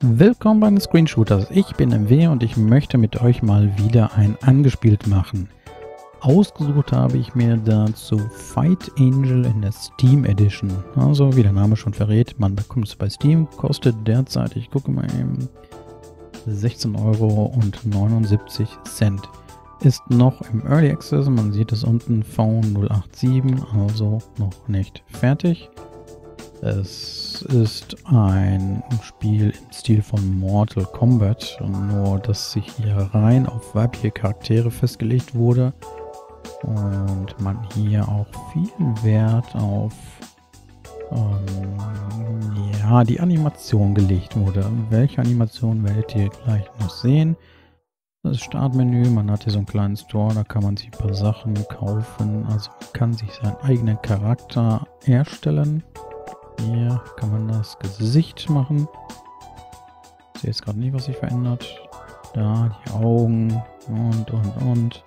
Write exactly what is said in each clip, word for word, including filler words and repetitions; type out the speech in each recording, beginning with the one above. Willkommen bei den Screen Shooters. Ich bin M W und ich möchte mit euch mal wieder ein Angespielt machen. Ausgesucht habe ich mir dazu Fight Angel in der Steam Edition. Also wie der Name schon verrät, man bekommt es bei Steam, kostet derzeit, ich gucke mal eben, sechzehn Euro neunundsiebzig. Ist noch im Early Access, man sieht es unten V null acht sieben, also noch nicht fertig. Es ist ein Spiel im Stil von Mortal Kombat, nur dass sich hier rein auf weibliche Charaktere festgelegt wurde und man hier auch viel Wert auf ähm, ja, die Animation gelegt wurde. Welche Animation werdet ihr gleich noch sehen? Das Startmenü, man hat hier so einen kleinen Store, da kann man sich ein paar Sachen kaufen, also man kann sich seinen eigenen Charakter erstellen. Hier kann man das Gesicht machen. Ich sehe jetzt gerade nicht, was sich verändert. Da die Augen und und und.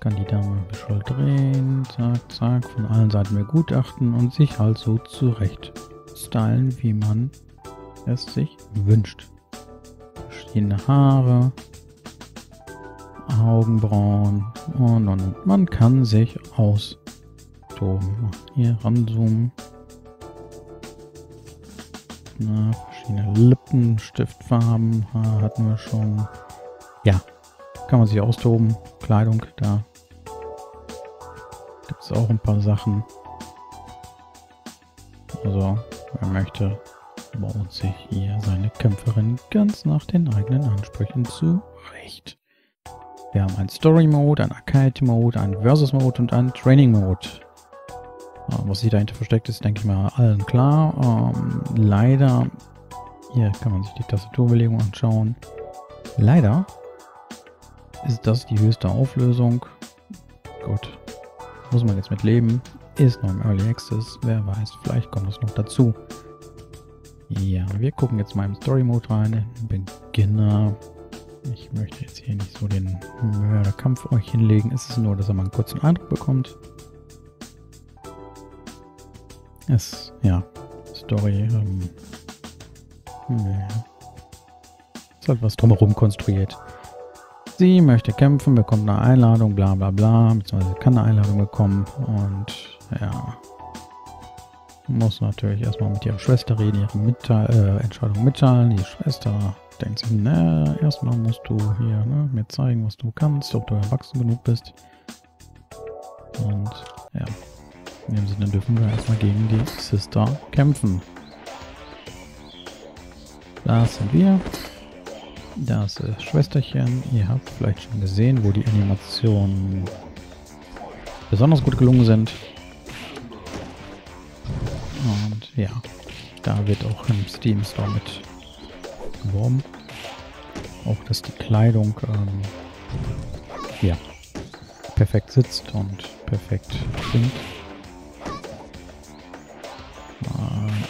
Kann die Dame ein bisschen drehen. Zack, zack. Von allen Seiten begutachten und sich halt so zurecht stylen, wie man es sich wünscht. Verschiedene Haare, Augenbrauen und und und. Man kann sich austoben. Hier ranzoomen. Na, verschiedene Lippen, Stiftfarben, Haar hatten wir schon. Ja, kann man sich austoben. Kleidung, da gibt es auch ein paar Sachen. Also, wer möchte, baut sich hier seine Kämpferin ganz nach den eigenen Ansprüchen zurecht. Wir haben einen Story-Mode, einen Arcade-Mode, einen Versus-Mode und einen Training-Mode. Was sich dahinter versteckt ist, denke ich mal, allen klar. Ähm, leider, hier kann man sich die Tastaturbelegung anschauen. Leider ist das die höchste Auflösung. Gut, muss man jetzt mit leben. Ist noch im Early Access, wer weiß, vielleicht kommt es noch dazu. Ja, wir gucken jetzt mal im Story Mode rein, Beginner. Ich möchte jetzt hier nicht so den Mörderkampf euch hinlegen. Es ist nur, dass er mal einen kurzen Eindruck bekommt. Es, ja, Story, ähm, ja. Ist halt was drumherum konstruiert. Sie möchte kämpfen, bekommt eine Einladung, bla bla bla, beziehungsweise kann eine Einladung bekommen und, ja, muss natürlich erstmal mit ihrer Schwester reden, ihre Mitte äh, Entscheidung mitteilen. Die Schwester denkt sich, ne, erstmal musst du hier, ne, mir zeigen, was du kannst, ob du erwachsen genug bist. Und, ja. In dem Sinne dürfen wir erstmal gegen die Sister kämpfen. Das sind wir. Das ist Schwesterchen. Ihr habt vielleicht schon gesehen, wo die Animationen besonders gut gelungen sind. Und ja, da wird auch im Steam Store mit geworben. Auch dass die Kleidung ähm, ja, perfekt sitzt und perfekt klingt.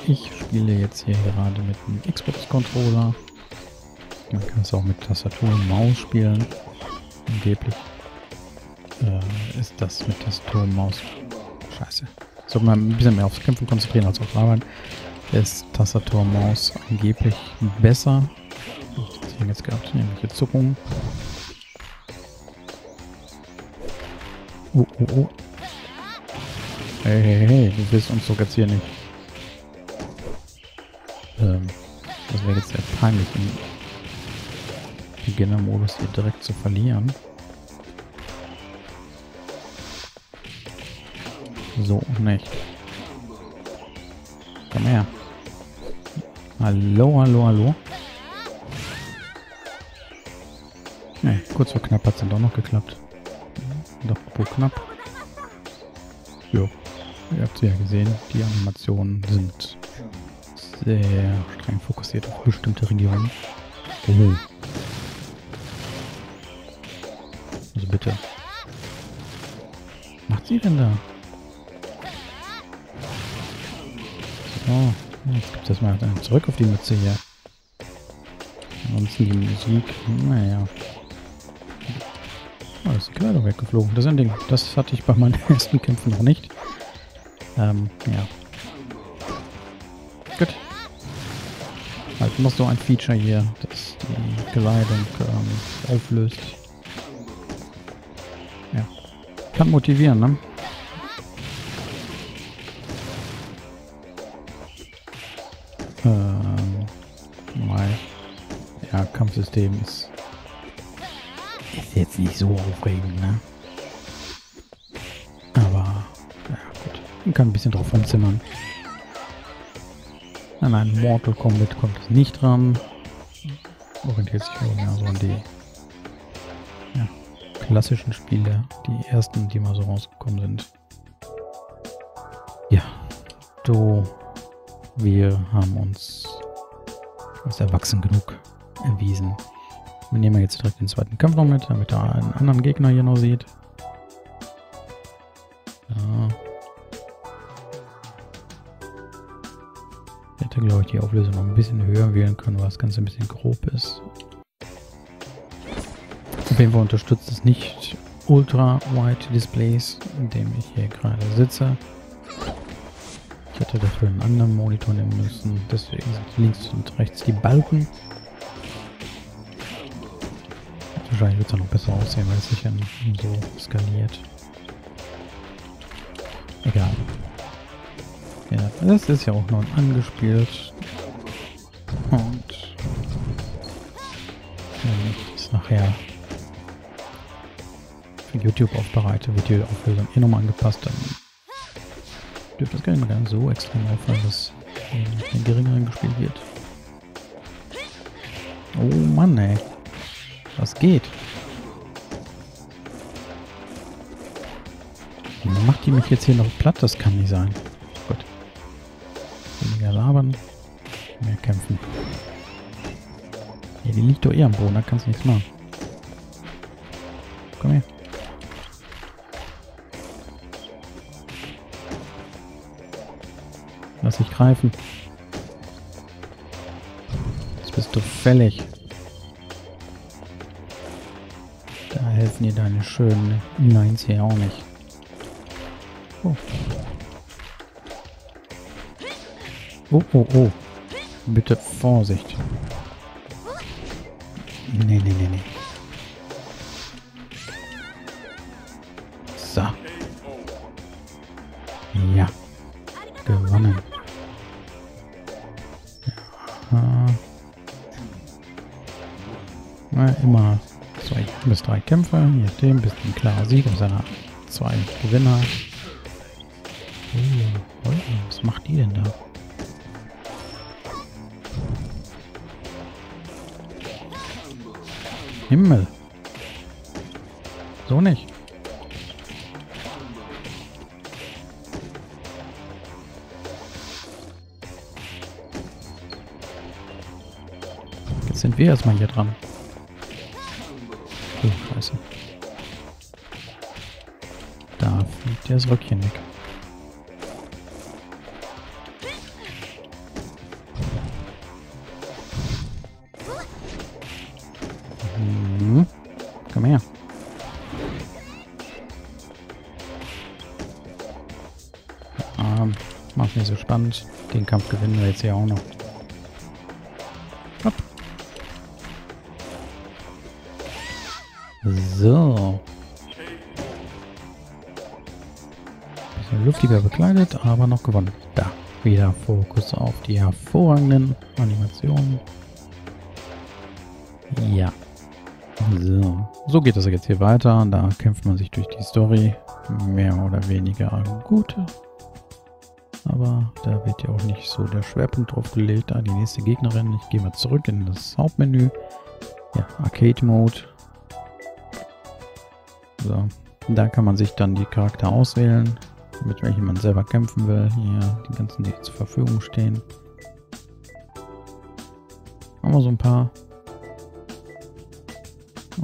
Ich spiele jetzt hier gerade mit einem Xbox-Controller. Man kann es auch mit Tastatur und Maus spielen. Angeblich äh, ist das mit Tastatur und Maus scheiße. Sollte man ein bisschen mehr aufs Kämpfen konzentrieren als auf Arbeiten. Ist Tastatur und Maus angeblich besser. Was habe ich jetzt gehabt? Nämlich Zuckung. Oh, oh, oh. Hey, hey, hey, du willst uns doch jetzt hier nicht. Das wäre jetzt sehr peinlich, im Beginner-Modus hier direkt zu verlieren. So nicht. Komm her. Hallo, hallo, hallo. Ne, kurz vor knapp hat es dann doch noch geklappt. Doch, apropos knapp. Jo, ihr habt es ja gesehen, die Animationen sind sehr streng fokussiert auf bestimmte Regionen. Oh. Also bitte. Was macht sie denn da? So, jetzt gibt es erstmal zurück auf die Mütze hier. Ansonsten die Musik. Naja. Oh, ist die Kleidung weggeflogen. Das ist ein Ding. Das hatte ich bei meinen ersten Kämpfen noch nicht. Ähm, ja. Gut. halt noch so ein Feature hier, dass die Kleidung ähm, auflöst. Ja. Kann motivieren, ne? Ähm, mal. Ja, Kampfsystem ist, ist jetzt nicht so aufregend, ne? Aber, ja gut. Man kann ein bisschen drauf rumzimmern. An einen Mortal Kombat kommt es nicht dran. Orientiert sich ja so an die ja, klassischen Spiele, die ersten, die mal so rausgekommen sind. Ja, so, wir haben uns als erwachsen genug erwiesen. Wir nehmen jetzt direkt den zweiten Kampf noch mit, damit ihr einen anderen Gegner hier noch seht. Ja. Hätte, glaube ich, die Auflösung noch ein bisschen höher wählen können, weil das Ganze ein bisschen grob ist. Auf jeden Fall unterstützt es nicht Ultra-Wide Displays, in dem ich hier gerade sitze. Ich hätte dafür einen anderen Monitor nehmen müssen, deswegen sind links und rechts die Balken. Wahrscheinlich wird es noch besser aussehen, weil es sich dann so skaliert. Egal. Ja, das ist ja auch noch angespielt. Und wenn ich es nachher für YouTube aufbereite, wird die Auflösung eh nochmal angepasst. Dann dürfte das gar nicht mehr so extrem auffallen, dass in geringeren gespielt wird. Oh Mann, ey. Was geht? Dann macht die mich jetzt hier noch platt? Das kann nicht sein. Gut. Weniger labern, mehr kämpfen. Ja, die liegt doch eh am Boden, da kannst du nichts machen. Komm her. Lass dich greifen. Jetzt bist du fällig. Da helfen dir deine schönen Lines hier auch nicht. Oh. Oh, oh, oh. Bitte Vorsicht. Nee, nee, nee, nee. So. Ja. Gewonnen. Ja. Na, immer zwei bis drei Kämpfe. Je nachdem bist du ein klarer Sieg und seiner zwei Gewinner. Oh, was macht die denn da? Himmel. So nicht. Jetzt sind wir erstmal hier dran. Oh, scheiße. Da fliegt das Röckchen weg. Macht nicht so spannend. Den Kampf gewinnen wir jetzt hier auch noch. Hopp. So. Bisschen luftiger bekleidet, aber noch gewonnen. Da. Wieder Fokus auf die hervorragenden Animationen. Ja. So. So geht das jetzt hier weiter. Da kämpft man sich durch die Story. Mehr oder weniger gut. Aber da wird ja auch nicht so der Schwerpunkt drauf gelegt. Ah, die nächste Gegnerin. Ich gehe mal zurück in das Hauptmenü. Ja, Arcade Mode. So, da kann man sich dann die Charakter auswählen, mit welchen man selber kämpfen will. Hier die ganzen, die zur Verfügung stehen. Haben wir so ein paar.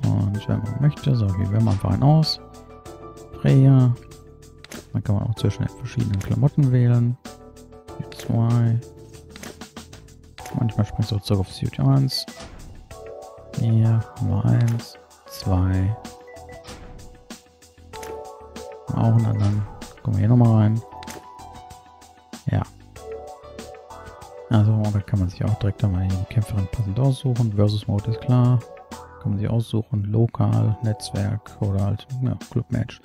Und wenn man möchte, so, hier wählen wir einfach einen aus. Freya. Dann kann man auch zwischen verschiedenen Klamotten wählen. zwei. Manchmal springt es auch zurück auf Suit eins. Hier haben wir eins, zwei. Auch einen anderen. Gucken wir hier nochmal rein. Ja. Also da kann man sich auch direkt einmal die Kämpferin passend aussuchen. Versus Mode ist klar. Kann man sich aussuchen. Lokal, Netzwerk oder halt ja, Club Match.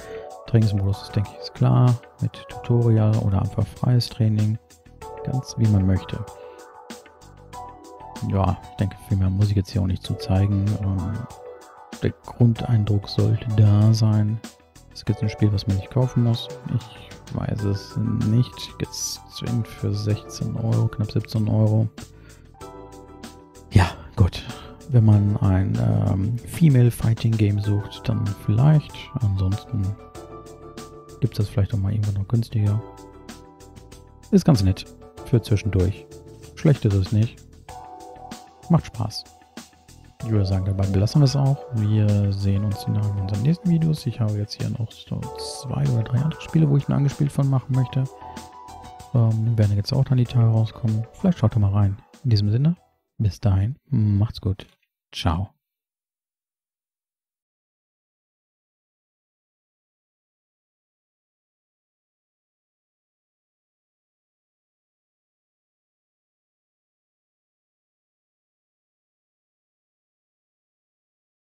Trainingsmodus ist, denke ich, ist klar. Mit Tutorial oder einfach freies Training. Ganz wie man möchte. Ja, ich denke, viel mehr muss ich jetzt hier auch nicht zu zeigen. Der Grundeindruck sollte da sein. Es gibt ein Spiel, was man nicht kaufen muss. Ich weiß es nicht. Jetzt zwingend für sechzehn Euro, knapp siebzehn Euro. Ja, gut. Wenn man ein ähm, Female Fighting Game sucht, dann vielleicht. Ansonsten gibt es das vielleicht auch mal irgendwann noch günstiger. Ist ganz nett. Für zwischendurch. Schlecht ist es nicht. Macht Spaß. Ich würde sagen, dabei belassen wir es auch. Wir sehen uns in einem unserer nächsten Videos. Ich habe jetzt hier noch so zwei oder drei andere Spiele, wo ich mir angespielt von machen möchte. Ähm, werden jetzt auch dann die Tage rauskommen. Vielleicht schaut ihr mal rein. In diesem Sinne, bis dahin, macht's gut. Ciao.